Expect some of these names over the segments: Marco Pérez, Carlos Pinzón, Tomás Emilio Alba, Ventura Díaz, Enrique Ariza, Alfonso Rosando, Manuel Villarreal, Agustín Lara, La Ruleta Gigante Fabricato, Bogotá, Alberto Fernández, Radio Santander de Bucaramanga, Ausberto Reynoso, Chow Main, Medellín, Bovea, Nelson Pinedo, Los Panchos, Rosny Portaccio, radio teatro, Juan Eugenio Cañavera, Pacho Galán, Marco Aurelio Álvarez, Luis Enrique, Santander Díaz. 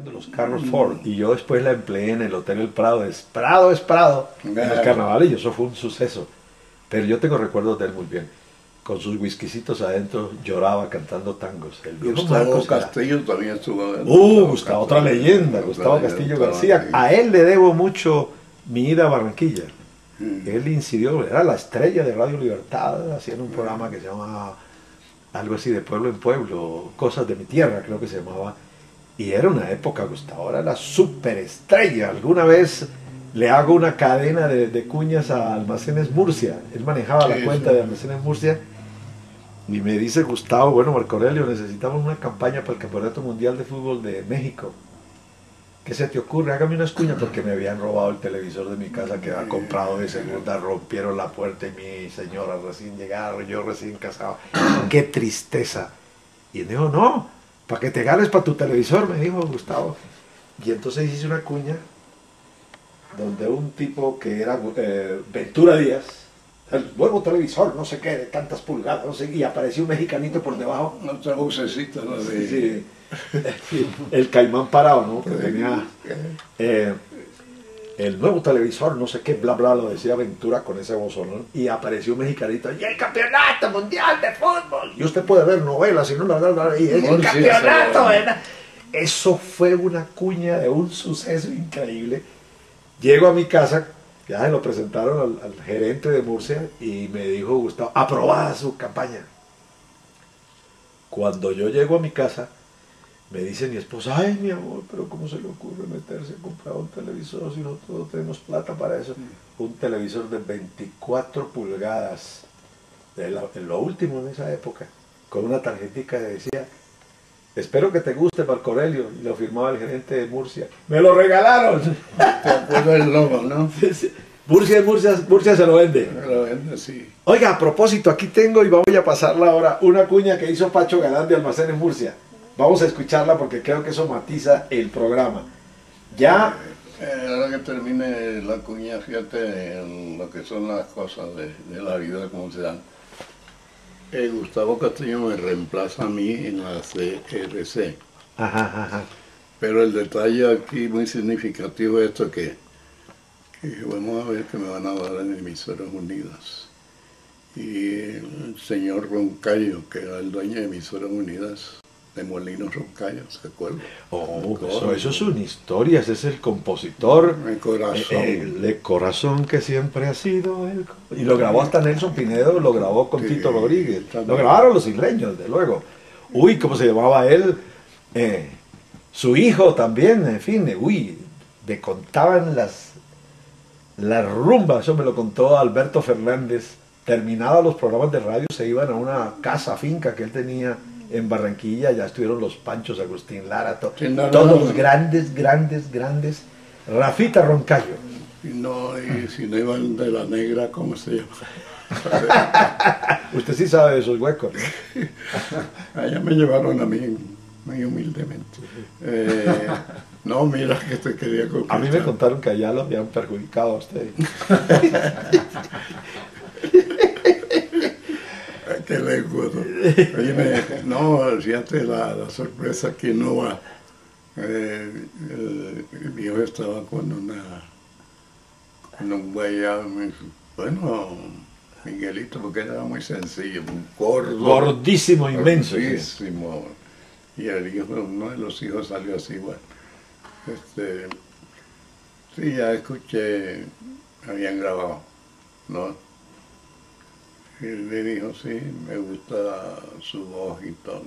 de los carros Ford, y yo después la empleé en el Hotel El Prado, es Prado, en los carnavales, y eso fue un suceso. Pero yo tengo recuerdos de él muy bien, con sus whiskycitos adentro, lloraba cantando tangos. El viejo Gustavo Castillo también estuvo... Gustavo, otra leyenda, Gustavo Castillo García. A él le debo mucho mi ida a Barranquilla. Él incidió, era la estrella de Radio Libertad, haciendo un programa que se llamaba algo así de pueblo en pueblo, cosas de mi tierra, creo que se llamaba. Y era una época, Gustavo, era la superestrella. Alguna vez le hago una cadena de cuñas a Almacenes Murcia. Él manejaba la cuenta de Almacenes Murcia. Y me dice Gustavo, bueno, Marco Aurelio, necesitamos una campaña para el Campeonato Mundial de Fútbol de México. ¿Qué se te ocurre? Hágame unas cuñas, porque me habían robado el televisor de mi casa que había comprado de segunda, rompieron la puerta y mi señora recién llegada, yo recién casado. ¡Qué tristeza! Y él dijo, no, para que te ganes para tu televisor, me dijo Gustavo. Y entonces hice una cuña donde un tipo que era Ventura Díaz, el nuevo televisor, no sé qué, de tantas pulgadas, no sé, y apareció un mexicanito por debajo. Otra bucecita, ¿no? Sí. El caimán parado, ¿no? Que tenía, el nuevo televisor, no sé qué, bla bla, lo decía Ventura con ese bozón, ¿no? Y apareció un mexicanito, y el Campeonato Mundial de Fútbol, y usted puede ver novelas y no la verdad, y es el campeonato, ¿verdad? Eso fue una cuña de un suceso increíble. Llego a mi casa, ya se lo presentaron al gerente de Murcia, y me dijo Gustavo, aprobada su campaña. Cuando yo llego a mi casa, me dice mi esposa, ay, mi amor, pero ¿cómo se le ocurre meterse a comprar un televisor si nosotros no tenemos plata para eso? Un televisor de 24 pulgadas, de lo último en esa época, con una tarjetita que decía, espero que te guste, Marco Aurelio, y lo firmaba el gerente de Murcia. ¡Me lo regalaron! Te acuerdo el logo, ¿no? Murcia se lo vende. Se lo vende, sí. Oiga, a propósito, aquí tengo, y voy a pasarla ahora, una cuña que hizo Pacho Galán de Almacenes Murcia. Vamos a escucharla porque creo que eso matiza el programa. Ya... ahora que termine la cuña, fíjate en lo que son las cosas de la vida, como se dan. Gustavo Castillo me reemplaza a mí en la CRC. Ajá. Pero el detalle aquí muy significativo es esto que vamos a ver que me van a dar en Emisoras Unidas. Y el señor Roncallo, que era el dueño de Emisoras Unidas, de Molinos Roncallo, ¿se acuerdan? Oh, eso son historias, es el compositor. El corazón. El corazón que siempre ha sido él. Y lo grabó hasta Nelson Pinedo, lo grabó con Tito Rodríguez. También. Lo grabaron los isleños, desde luego. Uy, ¿cómo se llamaba él? Su hijo también, en fin, uy, me contaban las rumbas, eso me lo contó Alberto Fernández. Terminados los programas de radio, se iban a una casa, finca que él tenía en Barranquilla, ya estuvieron los Panchos, Agustín Lara, todos los grandes, Rafita Roncallo. Y si no iban de la negra, ¿cómo se llama? Usted sí sabe de esos huecos. Allá me llevaron a mí, muy humildemente. No, mira que te quería contar. A mí me contaron que allá lo habían perjudicado a usted. Qué recuerdo. No, fíjate la sorpresa aquí en Nueva. Mi hijo estaba con un güey, bueno, Miguelito, porque era muy sencillo, un gordo. Gordísimo, inmenso. Gordísimo. Y el hijo, uno de los hijos salió así, bueno. Sí, ya escuché, habían grabado, ¿no? Y le dijo, sí, me gusta su voz y todo.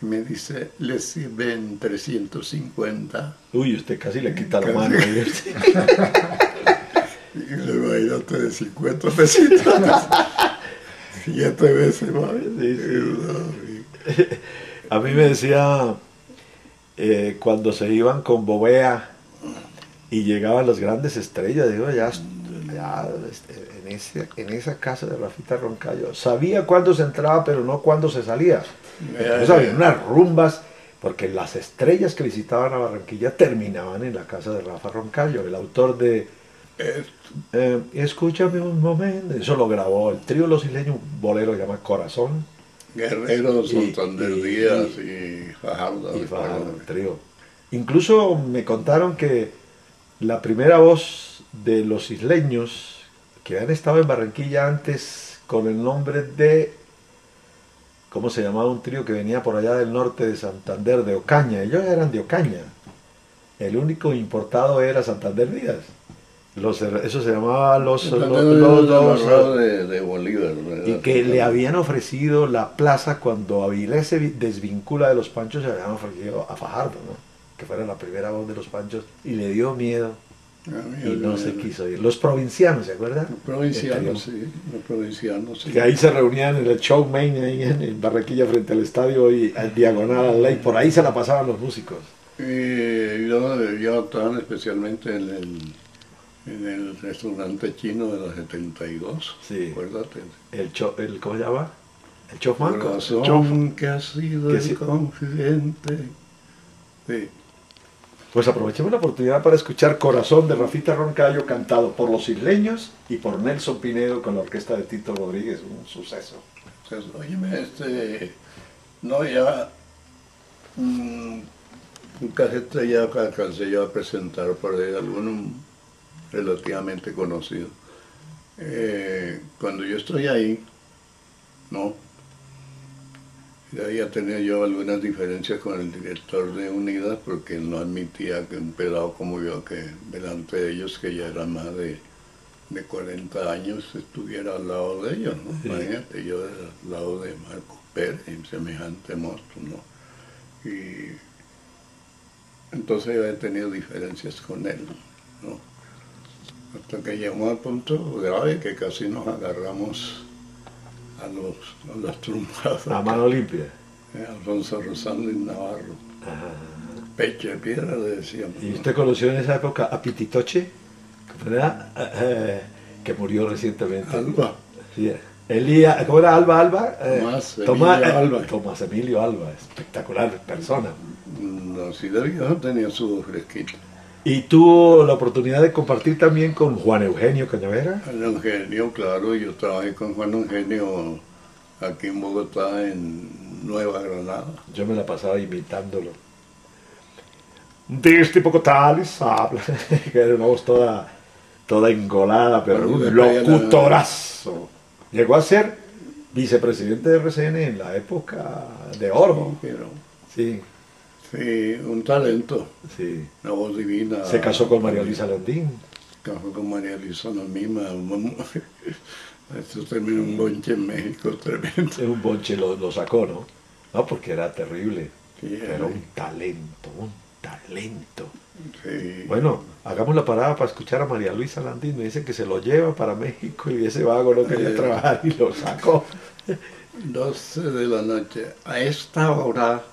Y me dice, ¿le sirven 350? Uy, usted casi le quita la mano. Y le va a ir hasta de 50 pesitos. 7 veces más. Sí. A mí me decía, cuando se iban con Bovea y llegaban las grandes estrellas, digo, ya en esa casa de Rafita Roncallo, sabía cuándo se entraba pero no cuándo se salía. Entonces había unas rumbas, porque las estrellas que visitaban a Barranquilla terminaban en la casa de Rafa Roncallo, el autor de Escúchame un momento, eso lo grabó el trío Los Isleños, un bolero que se llama Corazón. Guerrero, Santander Díaz y Fajardo. Incluso me contaron que la primera voz de Los Isleños, que han estado en Barranquilla antes con el nombre de... ¿Cómo se llamaba un trío que venía por allá del norte de Santander, de Ocaña? Ellos eran de Ocaña. El único importado era Santander Díaz. Eso se llamaba los de Bolívar. Y que le habían ofrecido la plaza cuando Avilés se desvincula de los Panchos, se habían ofrecido a Fajardo, ¿no? Que fuera la primera voz de los Panchos, y le dio miedo. Y no se quiso ir. Los Provincianos, ¿se acuerdan? Los Provincianos, sí. Los Provincianos, sí. Que ahí se reunían en el Chow Main, ahí en Barranquilla, frente al estadio, y al diagonal al lake. Por ahí se la pasaban los músicos. Y yo actuaban especialmente en el restaurante chino de los 72, sí. Acuérdate. ¿Cómo se llama? El Chow Main. Corazón que ha sido el confidente. Sí. Pues aprovechemos la oportunidad para escuchar Corazón de Rafita Roncallo, cantado por Los Isleños y por Nelson Pinedo con la orquesta de Tito Rodríguez. Un suceso. Pues, óyeme, un cajete ya alcancé yo a presentar por ahí alguno relativamente conocido. Cuando yo estoy ahí, no. Ya tenía yo algunas diferencias con el director de Unidas porque él no admitía que un pelado como yo, que delante de ellos, que ya era más de 40 años, estuviera al lado de ellos, ¿no? Sí. Imagínate, yo al lado de Marco Pérez, semejante monstruo, ¿no? Y entonces yo he tenido diferencias con él, ¿no? Hasta que llegó al punto grave que casi nos agarramos a las trumpadas. A mano limpia. Alfonso Rosando y Navarro. Ajá. Pecho de piedra le decíamos. ¿Y usted conoció en esa época a Pititoche? Que murió recientemente. Alba. Sí. Elía, ¿cómo era? Alba. Tomás Emilio Alba, espectacular persona. No, sí, yo tenía su fresquito. ¿Y tuvo la oportunidad de compartir también con Juan Eugenio Cañavera? Juan Eugenio, claro, yo trabajé con Juan Eugenio aquí en Bogotá, en Nueva Granada. Yo me la pasaba imitándolo. De este poco tales habla, que era una voz toda engolada, pero un locutorazo. Llegó a ser vicepresidente de RCN en la época de oro. Sí, pero... sí. Sí, un talento, sí. Una voz divina. Se casó con María Luisa Landín. Se casó con María Luisa, la misma. Esto terminó un bonche en México tremendo. Es un bonche, lo sacó, ¿no? No, porque era terrible. Sí, era un talento, un talento. Sí. Bueno, hagamos la parada para escuchar a María Luisa Landín. Me dice que se lo lleva para México y ese vago no quería trabajar y lo sacó. 12 de la noche. A esta hora...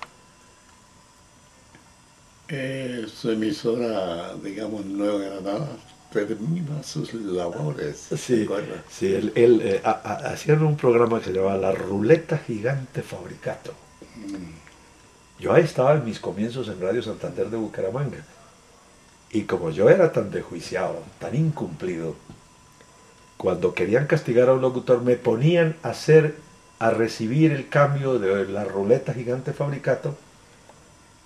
su emisora, digamos, Nueva Granada, termina sus labores. Sí, sí, hacían un programa que se llamaba La Ruleta Gigante Fabricato. Yo ahí estaba en mis comienzos en Radio Santander de Bucaramanga. Y como yo era tan desjuiciado, tan incumplido, cuando querían castigar a un locutor me ponían a recibir el cambio de La Ruleta Gigante Fabricato.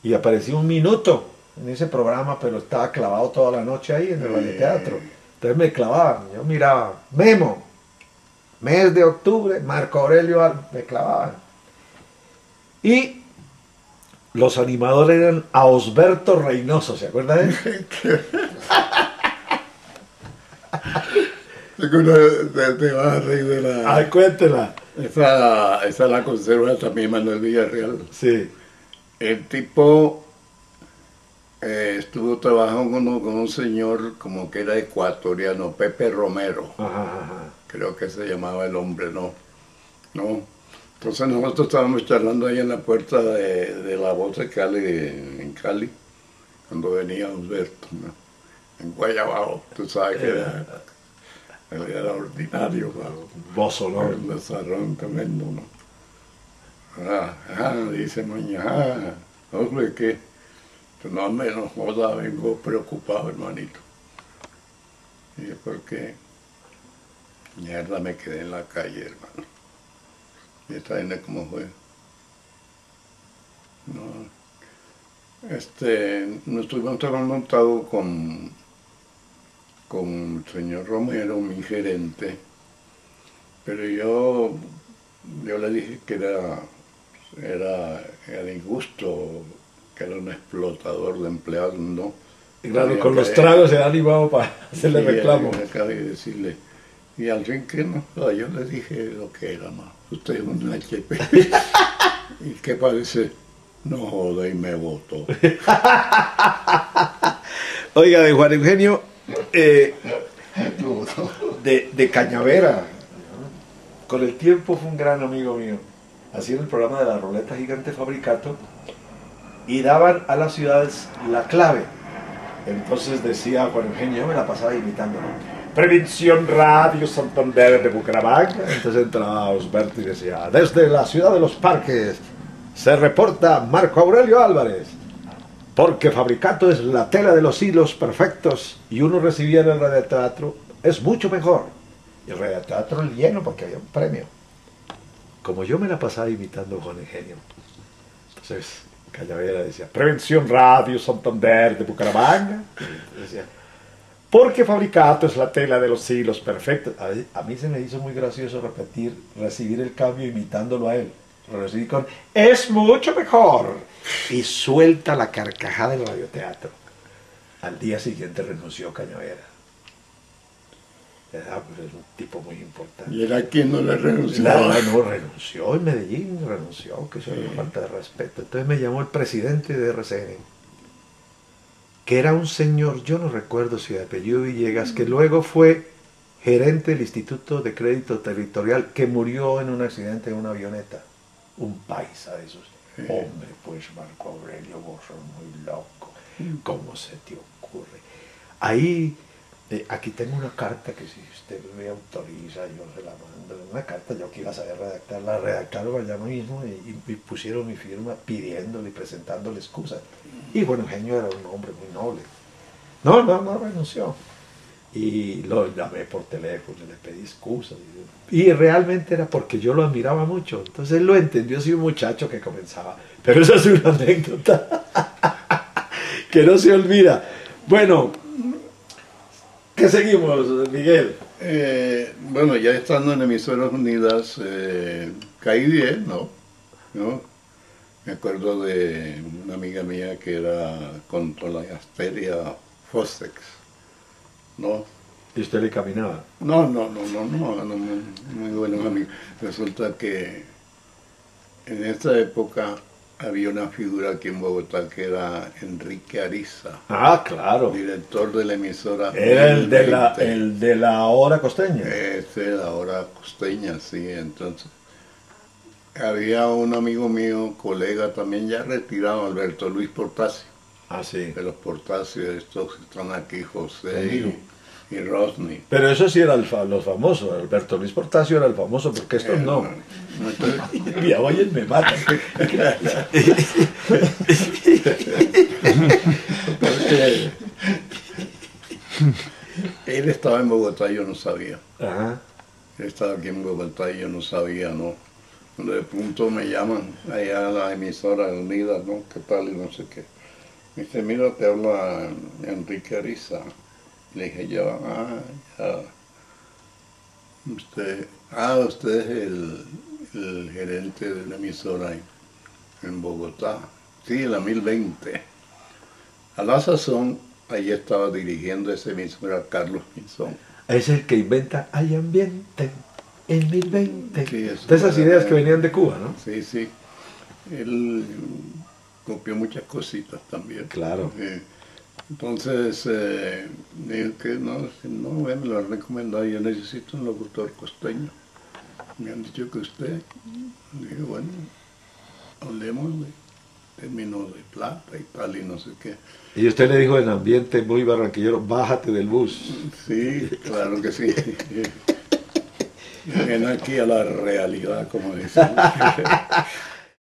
Y apareció un minuto en ese programa, pero estaba clavado toda la noche ahí en el teatro. Entonces me clavaban, yo miraba, Memo, mes de octubre, Marco Aurelio Alba, me clavaban. Y los animadores eran Ausberto Reynoso, ¿se acuerdan de él? Te vas a reír de la... Ay, cuéntela. Esa la conserva también Manuel Villarreal. Sí. El tipo estuvo trabajando con un señor como que era ecuatoriano, Pepe Romero. Ajá. Creo que se llamaba el hombre, ¿no? Entonces nosotros estábamos charlando ahí en la puerta de la Bolsa de Cali, en Cali, cuando venía Humberto, ¿no? En Guayabao, tú sabes que era ordinario, ¿no? El desarrollo tremendo, ¿no? Dice mañana, hombre, ¿qué? No menos joda, vengo preocupado, hermanito. Y yo, ¿por qué? Mierda, me quedé en la calle, hermano. ¿Y esta vaina cómo fue? No, Nuestro contrato montado con el señor Romero, mi gerente, pero yo le dije que era injusto, que era un explotador de empleados, ¿no? Claro, con los tragos se han animado para hacerle reclamo. Y decirle, y al fin que no, yo le dije lo que era, más. Usted es un HP. ¿Y qué parece? No joda, y me votó. Oiga, de Juan Eugenio, de Cañavera, con el tiempo fue un gran amigo mío. Hacían el programa de La Ruleta Gigante Fabricato y daban a las ciudades la clave. Entonces decía Juan Eugenio, yo me la pasaba imitándolo. Prevención Radio Santander de Bucaramanga. Entonces entraba Osberto y decía, desde la ciudad de los parques se reporta Marco Aurelio Álvarez, porque Fabricato es la tela de los hilos perfectos y uno recibía en el radioteatro, es mucho mejor. Y el radioteatro lleno porque había un premio. Como yo me la pasaba imitando a Juan Eugenio, entonces Cañavera decía, Prevención Radio Santander de Bucaramanga. Decía, porque Fabricato es la tela de los hilos perfectos. A mí se me hizo muy gracioso recibir el cambio imitándolo a él. Lo recibí con, es mucho mejor. Y suelta la carcajada del radioteatro. Al día siguiente renunció Cañavera. Era un tipo muy importante. ¿Y era quien no le renunció? No, renunció en Medellín, renunció, que eso era una falta de respeto. Entonces me llamó el presidente de RCN, que era un señor, yo no recuerdo si de apellido Villegas, que luego fue gerente del Instituto de Crédito Territorial, que murió en un accidente de una avioneta. Un paisa de esos. Hombre, pues Marco Aurelio, vos sos muy loco. ¿Cómo se te ocurre? Ahí... aquí tengo una carta que si usted me autoriza, yo se la mando. Una carta yo que iba a saber redactar, la redactaron allá mismo y pusieron mi firma pidiéndole y presentándole excusas. Y Juan Eugenio era un hombre muy noble. No renunció. Y lo llamé por teléfono, le pedí excusas. Y realmente era porque yo lo admiraba mucho. Entonces él lo entendió así, un muchacho que comenzaba. Pero esa es una anécdota que no se olvida. Bueno... ¿Qué seguimos, Miguel? Bueno, ya estando en Emisoras Unidas, caí bien, ¿no? Me acuerdo de una amiga mía que era contra la gasteria Fostex, ¿no? ¿Y usted le caminaba? No, muy buenos amigos. Resulta que en esta época había una figura aquí en Bogotá que era Enrique Ariza. Ah, claro. Director de la emisora. Era el de la hora costeña. De la hora costeña, sí. Entonces, había un amigo mío, colega también ya retirado, Alberto Luis Portaccio. Ah, sí. De los Portaccio, estos que están aquí, José y Rosny. Pero eso sí eran los famosos. Alberto Luis Portaccio era el famoso, porque estos no. Mira, oye, me matan. Él estaba en Bogotá y yo no sabía. Ajá. Él estaba aquí en Bogotá y yo no sabía, ¿no? Cuando de pronto me llaman allá a la emisora Unidas, ¿no? ¿Qué tal? Y no sé qué. Me dice, mira, te habla Enrique Ariza. Le dije yo, ya. Usted es el gerente de la emisora en Bogotá. Sí, la 1020. A la sazón, ahí estaba dirigiendo esa emisora Carlos Pinzón. Es el que inventa Hay Ambiente en 1020. Sí, de esas ideas que venían de Cuba, ¿no? Sí. Él copió muchas cositas también. Claro. Entonces, digo que no, me lo han recomendado, yo necesito un locutor costeño. Me han dicho que usted, digo, bueno, hablemos de términos de plata y tal y no sé qué. Y usted le dijo en ambiente muy barranquillero, bájate del bus. Sí, claro que sí. Ven aquí a la realidad, como dicen.